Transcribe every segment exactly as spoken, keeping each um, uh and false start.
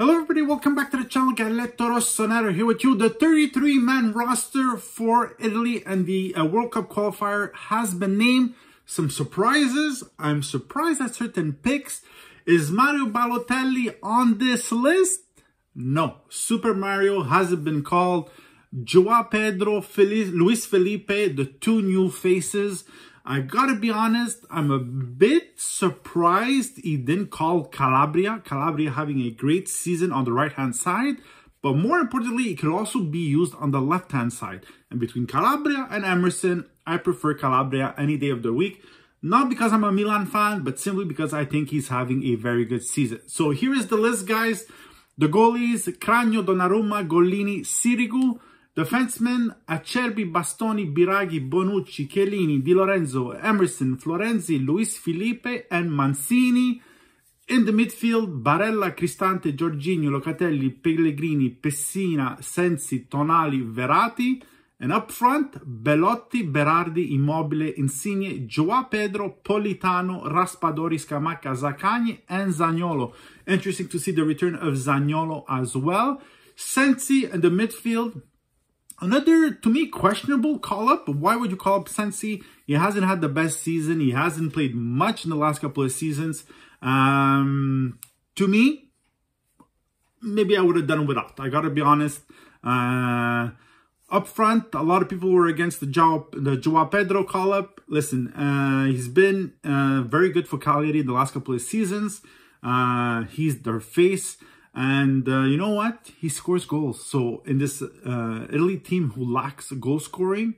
Hello everybody, welcome back to the channel. Galletto Rossonero here with you. The thirty-three man roster for Italy and the uh, World Cup qualifier has been named. Some surprises. I'm surprised at certain picks. Is Mario Balotelli on this list? No. Super Mario hasn't been called. Joao Pedro, Feliz, Luis Felipe, the two new faces. I gotta be honest, I'm a bit surprised he didn't call Calabria. Calabria having a great season on the right-hand side, but more importantly, it could also be used on the left-hand side. And between Calabria and Emerson, I prefer Calabria any day of the week. Not because I'm a Milan fan, but simply because I think he's having a very good season. So here is the list, guys. The goalies, Cragno, Donnarumma, Gollini, Sirigu. Defensemen, Acerbi, Bastoni, Biraghi, Bonucci, Chiellini, Di Lorenzo, Emerson, Florenzi, Luis Felipe, and Mancini. In the midfield, Barella, Cristante, Giorginho, Locatelli, Pellegrini, Pessina, Sensi, Tonali, Verratti. And up front, Belotti, Berardi, Immobile, Insigne, Joao Pedro, Politano, Raspadori, Scamacca, Zaccagni, and Zaniolo. Interesting to see the return of Zaniolo as well. Sensi in the midfield. Another, to me, questionable call-up. Why would you call up Sensi? He hasn't had the best season. He hasn't played much in the last couple of seasons. Um, to me, maybe I would have done without. I got to be honest. Uh, up front, a lot of people were against the Joao, the Joao Pedro call-up. Listen, uh, he's been uh, very good for Cagliari in the last couple of seasons. Uh, he's their face. And uh, you know what? He scores goals. So in this uh, Italy team who lacks goal scoring,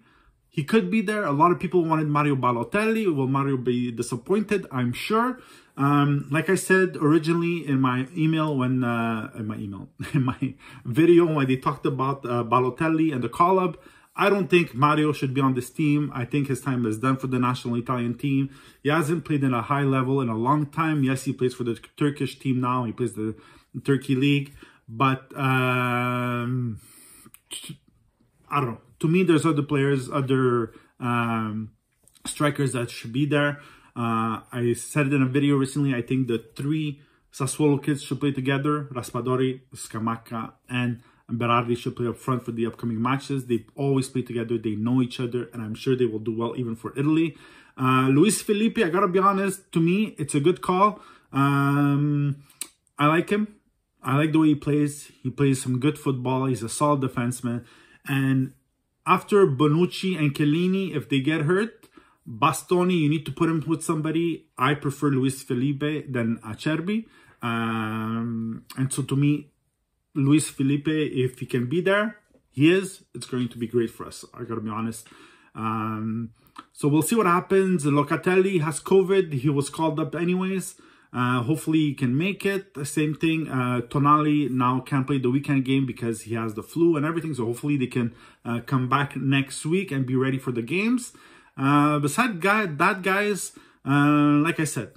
he could be there. A lot of people wanted Mario Balotelli. Will Mario be disappointed? I'm sure. Um, like I said originally in my email, when uh, in my email, in my video when they talked about uh, Balotelli and the call-up, I don't think Mario should be on this team. I think his time is done for the national Italian team. He hasn't played at a high level in a long time. Yes, he plays for the Turkish team now. He plays the Turkey League, but um, I don't know. To me, there's other players, other um, strikers that should be there. Uh, I said it in a video recently. I think the three Sassuolo kids should play together. Raspadori, Scamacca, and Berardi should play up front for the upcoming matches. They always play together. They know each other, and I'm sure they will do well even for Italy. Uh, Luis Felipe, I gotta be honest. To me, it's a good call. Um, I like him. I like the way he plays. He plays some good football. He's a solid defenseman. And after Bonucci and Chiellini, if they get hurt, Bastoni, you need to put him with somebody. I prefer Luis Felipe than Acerbi. Um, and so to me, Luis Felipe, if he can be there, he is. It's going to be great for us. I got to be honest. Um, so we'll see what happens. Locatelli has COVID. He was called up anyways. Uh, hopefully he can make it. Same thing, uh, Tonali now can't play the weekend game because he has the flu and everything. So hopefully they can uh, come back next week and be ready for the games. Uh, besides guy, that, guys, uh, like I said,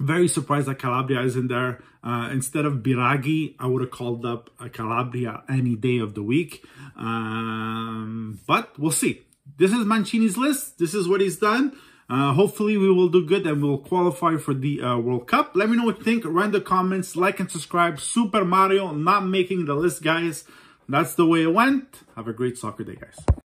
very surprised that Calabria isn't there. Uh, instead of Biraghi, I would have called up a Calabria any day of the week. Um, but we'll see. This is Mancini's list. This is what he's done. Uh, hopefully we will do good and we'll qualify for the uh, World Cup. Let me know what you think. Write in the comments, like and subscribe. Super Mario not making the list, guys. That's the way it went. Have a great soccer day, guys.